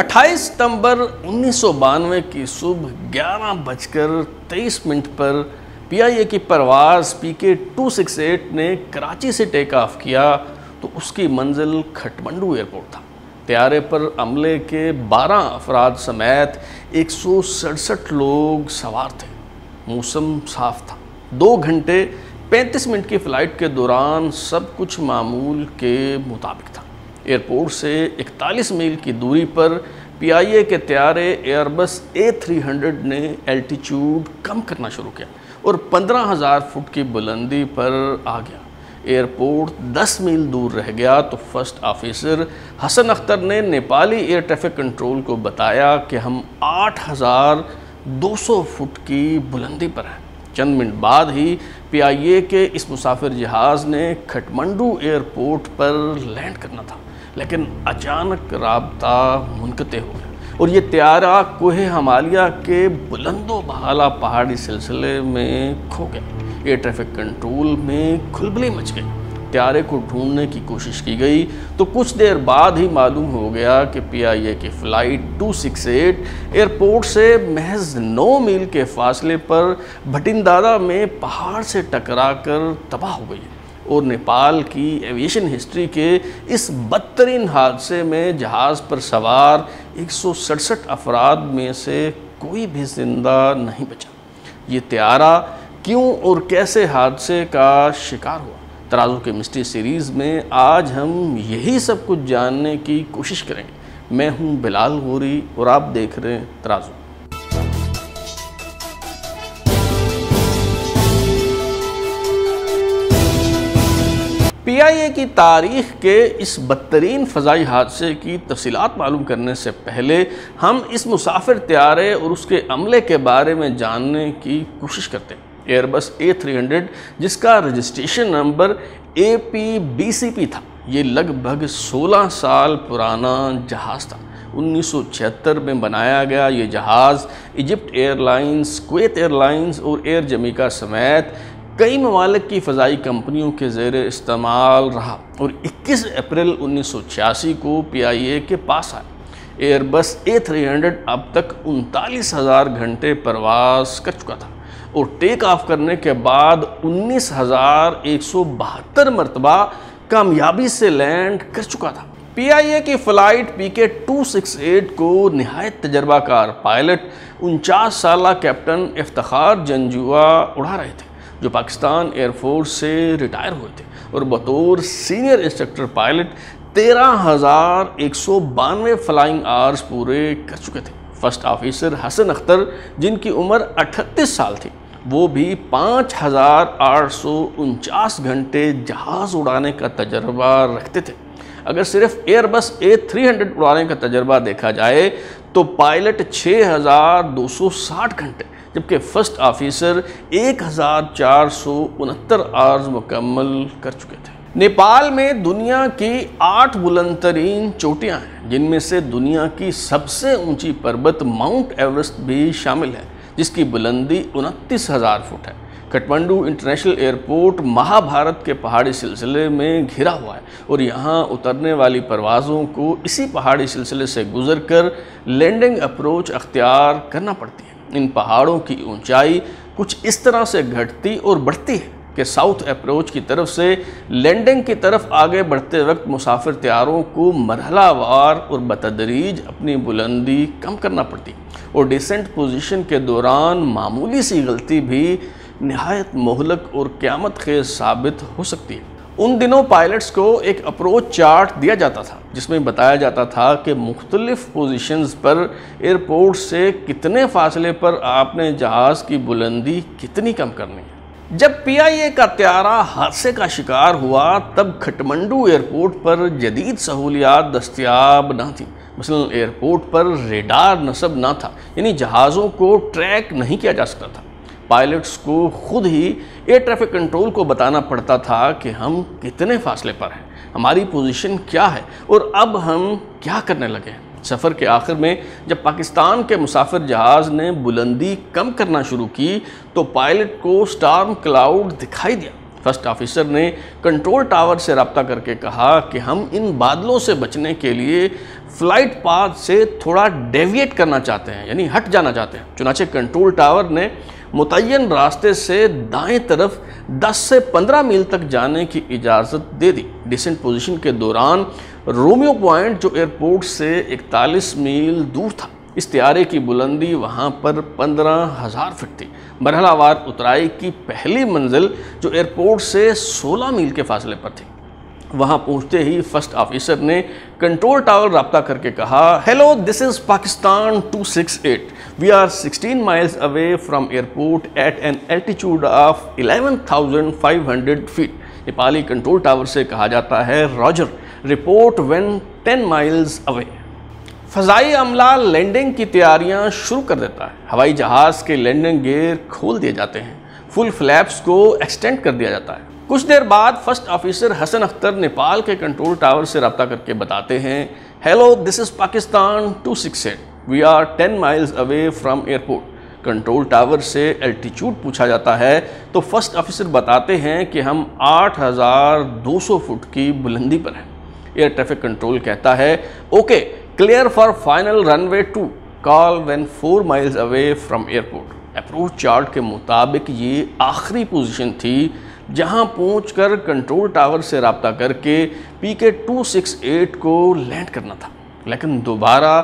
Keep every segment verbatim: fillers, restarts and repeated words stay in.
अट्ठाईस सितंबर उन्नीस सौ बानवे की सुबह ग्यारह बजकर तेईस मिनट पर पीआईए की परवाज़ पीके दो सौ अड़सठ ने कराची से टेक ऑफ किया तो उसकी मंजिल काठमांडू एयरपोर्ट था। त्यारे पर अमले के बारह अफराद समेत एक सौ सड़सठ लोग सवार थे। मौसम साफ था। दो घंटे पैंतीस मिनट की फ़्लाइट के दौरान सब कुछ मामूल के मुताबिक था। एयरपोर्ट से इकतालीस मील की दूरी पर पीआईए के त्यारे एयरबस ए थ्री हंड्रेड ने एल्टीट्यूड कम करना शुरू किया और पंद्रह हज़ार फुट की बुलंदी पर आ गया। एयरपोर्ट दस मील दूर रह गया तो फर्स्ट ऑफिसर हसन अख्तर ने नेपाली एयर ट्रैफिक कंट्रोल को बताया कि हम आठ हज़ार दो सौ फुट की बुलंदी पर हैं। चंद मिनट बाद ही पीआईए के इस मुसाफिर जहाज़ ने काठमांडू एयरपोर्ट पर लैंड करना था, लेकिन अचानक राबता मुनक़ते हो गया और ये त्यारा कोह हमालिया के बुलंदो बहाला पहाड़ी सिलसिले में खो गया। एयर ट्रैफिक कंट्रोल में खुलबुली मच गई। त्यारे को ढूंढने की कोशिश की गई तो कुछ देर बाद ही मालूम हो गया कि पीआईए की फ़्लाइट दो सौ अड़सठ एयरपोर्ट से महज नौ मील के फासले पर भटिंदारा में पहाड़ से टकराकर तबाह हो गई और नेपाल की एविएशन हिस्ट्री के इस बदतरीन हादसे में जहाज़ पर सवार एक सौ सड़सठ अफराद में से कोई भी जिंदा नहीं बचा। ये त्यारा क्यों और कैसे हादसे का शिकार हुआ, तराजू के मिस्ट्री सीरीज़ में आज हम यही सब कुछ जानने की कोशिश करेंगे। मैं हूं बिलाल घोरी और आप देख रहे हैं तराजू। पीआईए की तारीख़ के इस बदतरीन फ़ज़ाई हादसे की तफसीलात मालूम करने से पहले हम इस मुसाफिर त्यारे और उसके अमले के बारे में जानने की कोशिश करते हैं। एयरबस ए थ्री हंड्रेड, जिसका registration number A P B C P था, ये लगभग सोलह साल पुराना जहाज़ था। उन्नीस सौ छिहत्तर में बनाया गया ये जहाज़ इजिप्ट एयरलाइंस, कुवैत एयरलाइंस और एयर जमीका समेत कई ममालिक की फ़ज़ाई कंपनियों के ज़ेर इस्तेमाल रहा और इक्कीस अप्रैल उन्नीस सौ छियासी को पीआईए के पास आया। एयरबस ए थ्री हंड्रेड अब तक उनतालीस हज़ार घंटे परवास कर चुका था और टेक ऑफ करने के बाद उन्नीस हज़ार एक सौ बहत्तर मरतबा कामयाबी से लैंड कर चुका था। पीआईए की फ़्लाइट पीके दो सौ अड़सठ को नहायत तजर्बाकार पायलट उनचास साला कैप्टन इफ्तिखार जंजुआ उड़ा रहे थे, जो पाकिस्तान एयरफोर्स से रिटायर हुए थे और बतौर सीनियर इंस्ट्रक्टर पायलट तेरह हज़ार एक सौ बानवे फ्लाइंग आवर्स पूरे कर चुके थे। फर्स्ट ऑफिसर हसन अख्तर, जिनकी उम्र अठतीस साल थी, वो भी पाँच हज़ार आठ सौ उनचास घंटे जहाज़ उड़ाने का तजर्बा रखते थे। अगर सिर्फ एयरबस ए थ्री हंड्रेड उड़ाने का तजर्बा देखा जाए तो पायलट छः हज़ार दो सौ साठ घंटे जबकि फ़र्स्ट ऑफिसर एक हज़ार चार सौ उनहत्तर आवर्स मुकम्मल कर चुके थे। नेपाल में दुनिया की आठ बुलंद तरीन चोटियाँ हैं, जिनमें से दुनिया की सबसे ऊंची पर्वत माउंट एवरेस्ट भी शामिल है, जिसकी बुलंदी उनतीस हज़ार फुट है। काठमांडू इंटरनेशनल एयरपोर्ट महाभारत के पहाड़ी सिलसिले में घिरा हुआ है और यहाँ उतरने वाली परवाज़ों को इसी पहाड़ी सिलसिले से गुजर कर लैंडिंग अप्रोच अख्तियार करना पड़ती है। इन पहाड़ों की ऊंचाई कुछ इस तरह से घटती और बढ़ती है कि साउथ अप्रोच की तरफ से लैंडिंग की तरफ आगे बढ़ते वक्त मुसाफिर त्यारों को मरहलावार और बतदरीज अपनी बुलंदी कम करना पड़ती और डिसेंट पोजीशन के दौरान मामूली सी गलती भी नहायत मोहलक और क़यामत खेज साबित हो सकती है। उन दिनों पायलट्स को एक अप्रोच चार्ट दिया जाता था, जिसमें बताया जाता था कि मुख्तलिफ़ पोजीशंस पर एयरपोर्ट से कितने फासले पर आपने जहाज़ की बुलंदी कितनी कम करनी है। जब पीआईए का त्यारा हादसे का शिकार हुआ तब काठमांडू एयरपोर्ट पर जदीद सहूलियात दस्तियाब ना थी। मसलन एयरपोर्ट पर रेडार नस्ब ना था, यानी जहाज़ों को ट्रैक नहीं किया जा सकता था। पायलट्स को खुद ही एयर ट्रैफिक कंट्रोल को बताना पड़ता था कि हम कितने फासले पर हैं, हमारी पोजीशन क्या है और अब हम क्या करने लगे हैं। सफ़र के आखिर में जब पाकिस्तान के मुसाफिर जहाज़ ने बुलंदी कम करना शुरू की तो पायलट को स्टार्म क्लाउड दिखाई दिया फर्स्ट ऑफिसर ने कंट्रोल टावर से रब्ता करके कहा कि हम इन बादलों से बचने के लिए फ़्लाइट पाथ से थोड़ा डेविएट करना चाहते हैं, यानी हट जाना चाहते हैं। चुनांचे कंट्रोल टावर ने मुतय्यन रास्ते से दाएं तरफ दस से पंद्रह मील तक जाने की इजाज़त दे दी। डिसेंट पोजीशन के दौरान रोमियो पॉइंट जो एयरपोर्ट से इकतालीस मील दूर था, इस तैयारे की बुलंदी वहाँ पर पंद्रह हज़ार फिट थी। मरहलावार उतराई की पहली मंजिल जो एयरपोर्ट से सोलह मील के फासले पर थी, वहाँ पहुँचते ही फर्स्ट ऑफिसर ने कंट्रोल टावर रब्ता करके कहा, hello this is Pakistan two six eight, we are sixteen miles away from airport at an altitude of eleven thousand five hundred feet. Nepali control tower से कहा जाता है, roger, report when ten miles away. फ़ज़ाई अमला landing की तैयारियां शुरू कर देता है। हवाई जहाज़ के लैंडिंग गेयर खोल दिए जाते हैं, फुल फ्लैप्स को एक्सटेंड कर दिया जाता है। कुछ देर बाद फर्स्ट ऑफिसर हसन अख्तर नेपाल के कंट्रोल टावर से रब्ता करके बताते हैं, hello this is Pakistan two six eight, we are ten miles away from airport. Control tower से एल्टीट्यूड पूछा जाता है तो फर्स्ट ऑफिसर बताते हैं कि हम आठ हज़ार दो सौ फुट की बुलंदी पर हैं। एयर ट्रैफिक कंट्रोल कहता है, okay clear for final runway two, call when four miles away from airport. Approach chart के मुताबिक ये आखिरी पोजीशन थी जहां पहुंचकर कंट्रोल टावर से रब्ता करके पीके टू सिक्स एट को लैंड करना था, लेकिन दोबारा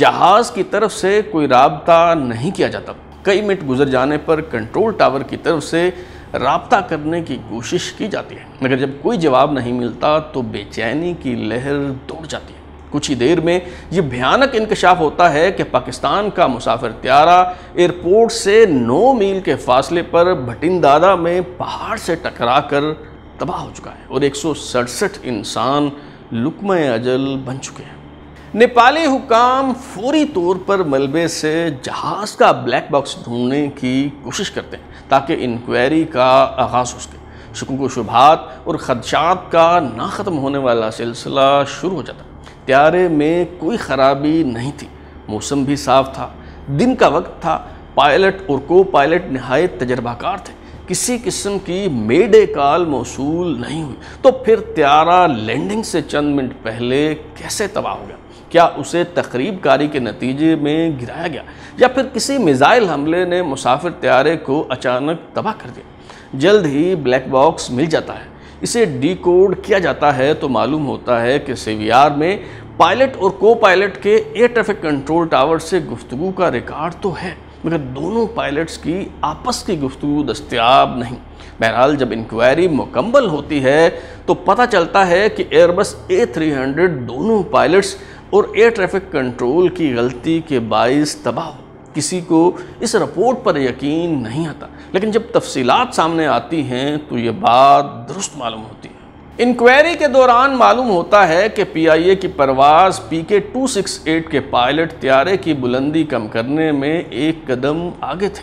जहाज़ की तरफ से कोई राब्ता नहीं किया जाता। कई मिनट गुजर जाने पर कंट्रोल टावर की तरफ से राब्ता करने की कोशिश की जाती है, मगर जब कोई जवाब नहीं मिलता तो बेचैनी की लहर दौड़ जाती है। कुछ ही देर में ये भयानक इंकशाफ होता है कि पाकिस्तान का मुसाफिर त्यारा एयरपोर्ट से नौ मील के फासले पर भटिंदारा में पहाड़ से टकरा कर तबाह हो चुका है और एक सौ सड़सठ इंसान लुकमे अजल बन चुके हैं। नेपाली हुकाम फौरी तौर पर मलबे से जहाज़ का ब्लैक बॉक्स ढूंढने की कोशिश करते हैं ताकि इंक्वायरी का आगाज़ हो सके। शकुक शुबहात और खदशात का ना ख़त्म होने वाला सिलसिला शुरू हो जाता। त्यारे में कोई ख़राबी नहीं थी, मौसम भी साफ था, दिन का वक्त था। पायलट और को पायलट नहायत तजर्बाकार थे, किसी किस्म की मेडे कॉल मौसूल नहीं हुई। तो फिर त्यारा लैंडिंग से चंद मिनट पहले कैसे तबाह हो गया? क्या उसे तकरीब कारी के नतीजे में गिराया गया या फिर किसी मिज़ाइल हमले ने मुसाफिर त्यारे को अचानक तबाह कर दिया? जल्द ही ब्लैक बॉक्स मिल जाता है, इसे डिकोड किया जाता है तो मालूम होता है कि सीवीआर में पायलट और को पायलट के एयर ट्रैफिक कंट्रोल टावर से गुफ्तगू का रिकॉर्ड तो है, मगर दोनों पायलट्स की आपस की गुफ्तगू दस्तयाब नहीं। बहरहाल जब इंक्वायरी मुकम्मल होती है तो पता चलता है कि एयरबस ए थ्री हंड्रेड दोनों पायलट्स और एयर ट्रैफिक कंट्रोल की गलती के बाइस तबाह हो। किसी को इस रिपोर्ट पर यकीन नहीं आता, लेकिन जब तफसीलात सामने आती हैं तो ये बात दुरुस्त मालूम होती है। इंक्वायरी के दौरान मालूम होता है कि पी आई ए की परवाज़ पीके टू सिक्स एट के पायलट त्यारे की बुलंदी कम करने में एक कदम आगे थे,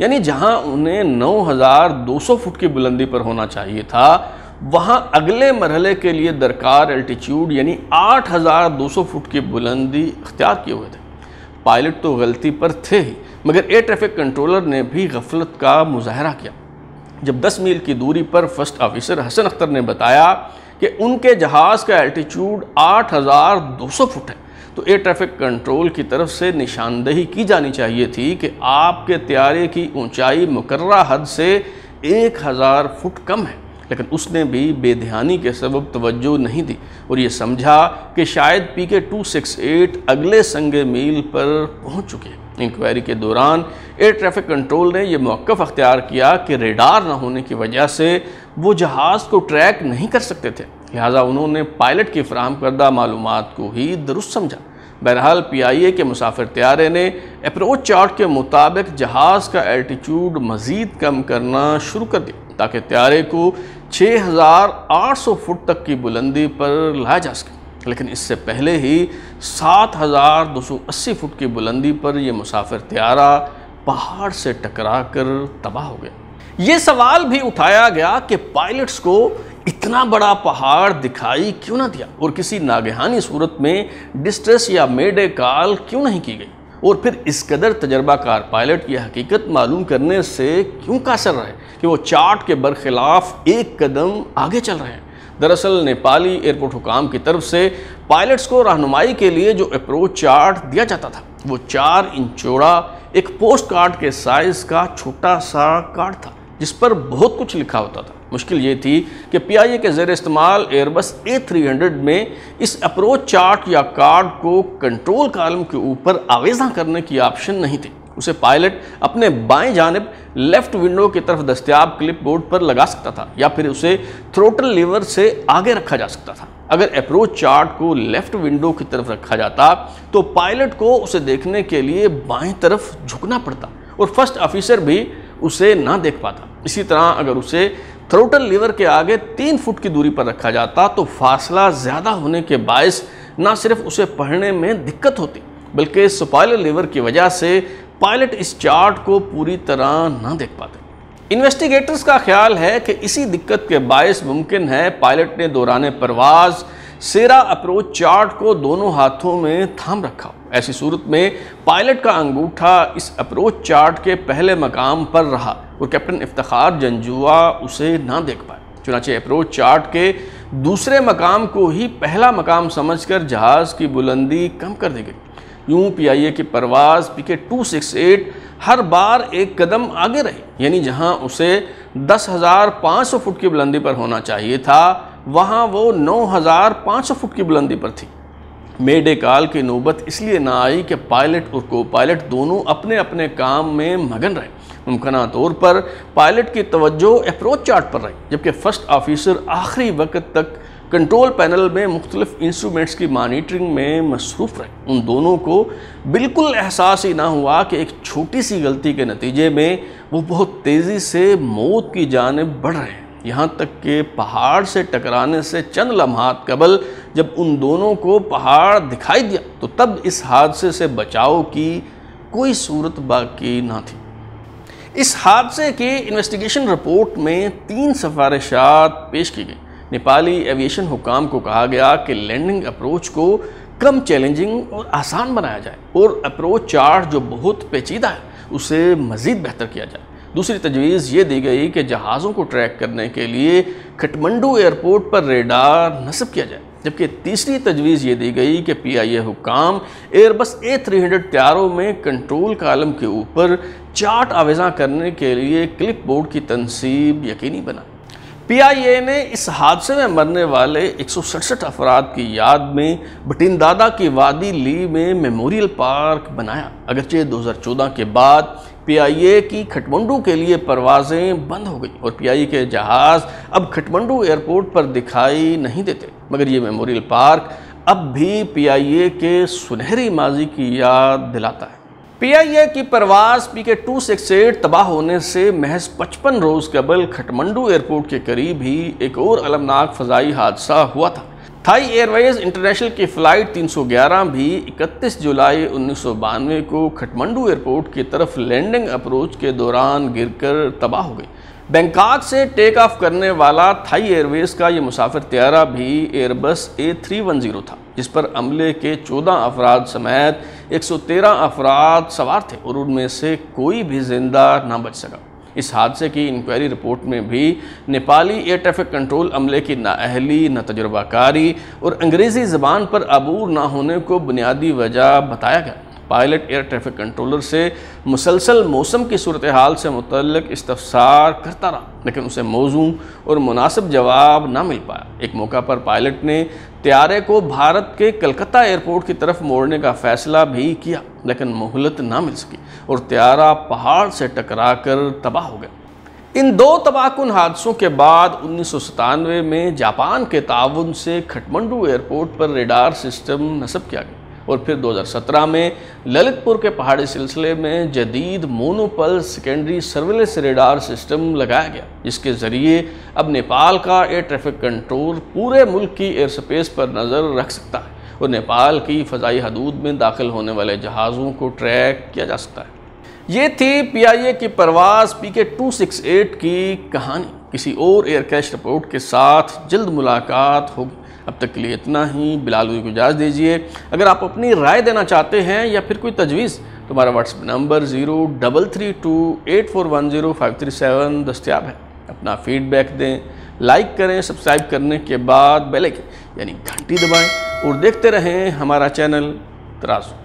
यानी जहां उन्हें नौ हज़ार दो सौ फुट की बुलंदी पर होना चाहिए था, वहां अगले मरहले के लिए दरकार एल्टीट्यूड यानी आठ हज़ार दो सौ फुट की बुलंदी इख्तियार किए हुए थे। पायलट तो गलती पर थे ही, मगर एयर ट्रैफिक कंट्रोलर ने भी गफलत का मुजाहरा किया। जब दस मील की दूरी पर फर्स्ट ऑफिसर हसन अख्तर ने बताया कि उनके जहाज़ का एल्टीट्यूड आठ हज़ार दो सौ फुट है, तो एयर ट्रैफिक कंट्रोल की तरफ से निशानदेही की जानी चाहिए थी कि आपके त्यारे की ऊंचाई मुकर्रा हद से एक हज़ार फुट कम है, लेकिन उसने भी बेध्यानी के सबब तवज्जो नहीं दी और ये समझा कि शायद पीके टू सिक्स एट अगले संगे मील पर पहुंच चुके हैं। इंक्वायरी के दौरान एयर ट्रैफिक कंट्रोल ने यह मौक़िफ़ अख्तियार किया कि रेडार न होने की वजह से वो जहाज़ को ट्रैक नहीं कर सकते थे, लिहाजा उन्होंने पायलट की फराहम करदा मालूमात को ही दुरुस्त समझा। बहरहाल पी आई ए के मुसाफिर त्यारे ने अप्रोच चार्ट के मुताबिक जहाज़ का एल्टीट्यूड मज़ीद कम करना शुरू कर दिया ताकि त्यारे को छः हज़ार आठ सौ फुट तक की बुलंदी पर लाया जा सके, लेकिन इससे पहले ही सात हज़ार दो सौ अस्सी फुट की बुलंदी पर यह मुसाफिर त्यारा पहाड़ से टकरा कर तबाह हो गया। ये सवाल भी उठाया गया कि पायलट्स को इतना बड़ा पहाड़ दिखाई क्यों ना दिया और किसी नागहानी सूरत में डिस्ट्रेस या मेडे कॉल क्यों नहीं की गई? और फिर इस कदर तजर्बाकार पायलट यह हकीकत मालूम करने से क्यों कासर रहे कि वो चार्ट के बरखिलाफ एक कदम आगे चल रहे हैं। दरअसल नेपाली एयरपोर्ट हुकाम की तरफ से पायलट्स को रहनुमाई के लिए जो अप्रोच चार्ट दिया जाता था वो चार इंच चौड़ा एक पोस्ट कार्ड के साइज़ का छोटा सा कार्ड था जिस पर बहुत कुछ लिखा होता था। मुश्किल ये थी कि पीआईए के ज़ेर इस्तेमाल एयरबस ए थ्री हंड्रेड में इस अप्रोच चार्ट या कार्ड को कंट्रोल कॉलम के ऊपर आवेज़ा करने की ऑप्शन नहीं थी। उसे पायलट अपने बाएं जानिब लेफ़्ट विंडो की तरफ दस्तियाब क्लिप बोर्ड पर लगा सकता था या फिर उसे थ्रोटल लीवर से आगे रखा जा सकता था। अगर अप्रोच चार्ट को लेफ़्ट विंडो की तरफ रखा जाता तो पायलट को उसे देखने के लिए बाएं तरफ झुकना पड़ता और फर्स्ट ऑफिसर भी उसे ना देख पाता। इसी तरह अगर उसे थ्रोटल लीवर के आगे तीन फुट की दूरी पर रखा जाता तो फासला ज़्यादा होने के बायस ना सिर्फ उसे पढ़ने में दिक्कत होती बल्कि स्पाइलर लीवर की वजह से पायलट इस चार्ट को पूरी तरह ना देख पाते। इन्वेस्टिगेटर्स का ख्याल है कि इसी दिक्कत के बायस मुमकिन है पायलट ने दौरान परवाज सेरा अप्रोच चार्ट को दोनों हाथों में थाम रखा। ऐसी सूरत में पायलट का अंगूठा इस अप्रोच चार्ट के पहले मकाम पर रहा और कैप्टन इफ्तिखार जंजुआ उसे ना देख पाए। चुनाचे अप्रोच चार्ट के दूसरे मकाम को ही पहला मकाम समझ कर जहाज़ की बुलंदी कम कर दी गई। यूं पीआईए की परवाज़ पीके दो सौ अड़सठ हर बार एक कदम आगे रही, यानी जहां उसे दस हज़ार पाँच सौ फुट की बुलंदी पर होना चाहिए था वहां वो नौ हज़ार पाँच सौ फुट की बुलंदी पर थी। मेडे काल की नौबत इसलिए ना आई कि पायलट और को पायलट दोनों अपने अपने काम में मगन रहे। मुमकिन तौर पर पायलट की तवज्जो अप्रोच चार्ट पर रही जबकि फ़र्स्ट ऑफिसर आखिरी वक्त तक कंट्रोल पैनल में मुख्तलिफ इंस्ट्रूमेंट्स की मॉनिटरिंग में मसरूफ़ रहे। उन दोनों को बिल्कुल एहसास ही ना हुआ कि एक छोटी सी गलती के नतीजे में वो बहुत तेज़ी से मौत की जानिब बढ़ रहे हैं। यहाँ तक कि पहाड़ से टकराने से चंद लम्हात कबल जब उन दोनों को पहाड़ दिखाई दिया तो तब इस हादसे से बचाव की कोई सूरत बाकी ना थी। इस हादसे की इन्वेस्टिगेशन रिपोर्ट में तीन सिफारिशात पेश की गई। नेपाली एविएशन हुकाम को कहा गया कि लैंडिंग अप्रोच को कम चैलेंजिंग और आसान बनाया जाए और अप्रोच चार्ट जो बहुत पेचीदा है उसे मज़ीद बेहतर किया जाए। दूसरी तजवीज़ ये दी गई कि जहाज़ों को ट्रैक करने के लिए काठमांडू एयरपोर्ट पर रेडार नस्ब किया जाए जबकि तीसरी तजवीज़ ये दी गई कि पीआईए हुकाम एयरबस ए थ्री हंड्रेड तैयारों में कंट्रोल कॉलम के ऊपर चार्ट आवेज़ा करने के लिए क्लिप बोर्ड की तनसीब यकीनी बना। पीआईए ने इस हादसे में मरने वाले एक सौ सड़सठ अफराद की याद में भटिंदादा की वादी ली में मेमोरियल पार्क बनाया। अगरचे दो हज़ार चौदह के बाद पीआईए की काठमांडू के लिए परवाज़ें बंद हो गई और पीआईए के जहाज़ अब काठमांडू एयरपोर्ट पर दिखाई नहीं देते, मगर ये मेमोरियल पार्क अब भी पीआईए के सुनहरी माजी की याद दिलाता है। पीआईए की परवाज़ पीके दो सौ अड़सठ तबाह होने से महज पचपन रोज़ कबल काठमांडू एयरपोर्ट के करीब ही एक और अलमनाक फ़ज़ाई हादसा हुआ था। थाई एयरवेज़ इंटरनेशनल की फ़्लाइट तीन सौ ग्यारह भी इकतीस जुलाई उन्नीस सौ बानवे को काठमांडू एयरपोर्ट की तरफ लैंडिंग अप्रोच के दौरान गिरकर तबाह हो गई। बैंकॉक से टेक ऑफ करने वाला थाई एयरवेज़ का ये मुसाफिर तैयारा भी Airbus A three one zero था जिस पर अमले के चौदह अफराद समेत एक सौ तेरह अफराद सवार थे और उनमें से कोई भी जिंदा ना बच सका। इस हादसे की इंक्वायरी रिपोर्ट में भी नेपाली एयर ट्रैफिक कंट्रोल अमले की नाअहली ना तजुर्बाकारी और अंग्रेज़ी ज़बान पर अबूर ना होने को बुनियादी वजह बताया गया। पायलट एयर ट्रैफिक कंट्रोलर से मुसलसल मौसम की सूरत हाल से मुतल्लिक इस्तफसार करता रहा लेकिन उसे मौजू और मुनासिब जवाब ना मिल पाया। एक मौका पर पायलट ने त्यारे को भारत के कलकत्ता एयरपोर्ट की तरफ मोड़ने का फ़ैसला भी किया लेकिन मोहलत ना मिल सकी और त्यारा पहाड़ से टकरा कर तबाह हो गया। इन दो तबाहकुन हादसों के बाद उन्नीस सौ सतानवे में जापान के ताउन से काठमांडू एयरपोर्ट पर रेडार सिस्टम नस्ब किया गया और फिर दो हज़ार सत्रह में ललितपुर के पहाड़ी सिलसिले में जदीद monopulse secondary surveillance radar system लगाया गया जिसके ज़रिए अब नेपाल का एयर ट्रैफिक कंट्रोल पूरे मुल्क की एयर स्पेस पर नज़र रख सकता है और नेपाल की फ़ज़ाई हदूद में दाखिल होने वाले जहाज़ों को ट्रैक किया जा सकता है। ये थी पीआईए की परवाज़ पीके दो सौ अड़सठ की कहानी। किसी और एयरक्रैश रिपोर्ट के साथ जल्द मुलाकात होगी। अब तक के लिए इतना ही। बिलाल गौरी को इजाज़त दीजिए। अगर आप अपनी राय देना चाहते हैं या फिर कोई तजवीज़ तो हमारा WhatsApp number zero double three two eight four one zero five three seven दस्तियाब है। अपना फीडबैक दें, लाइक करें, सब्सक्राइब करने के बाद बेल आइकन यानी घंटी दबाएं और देखते रहें हमारा चैनल तराज़ू।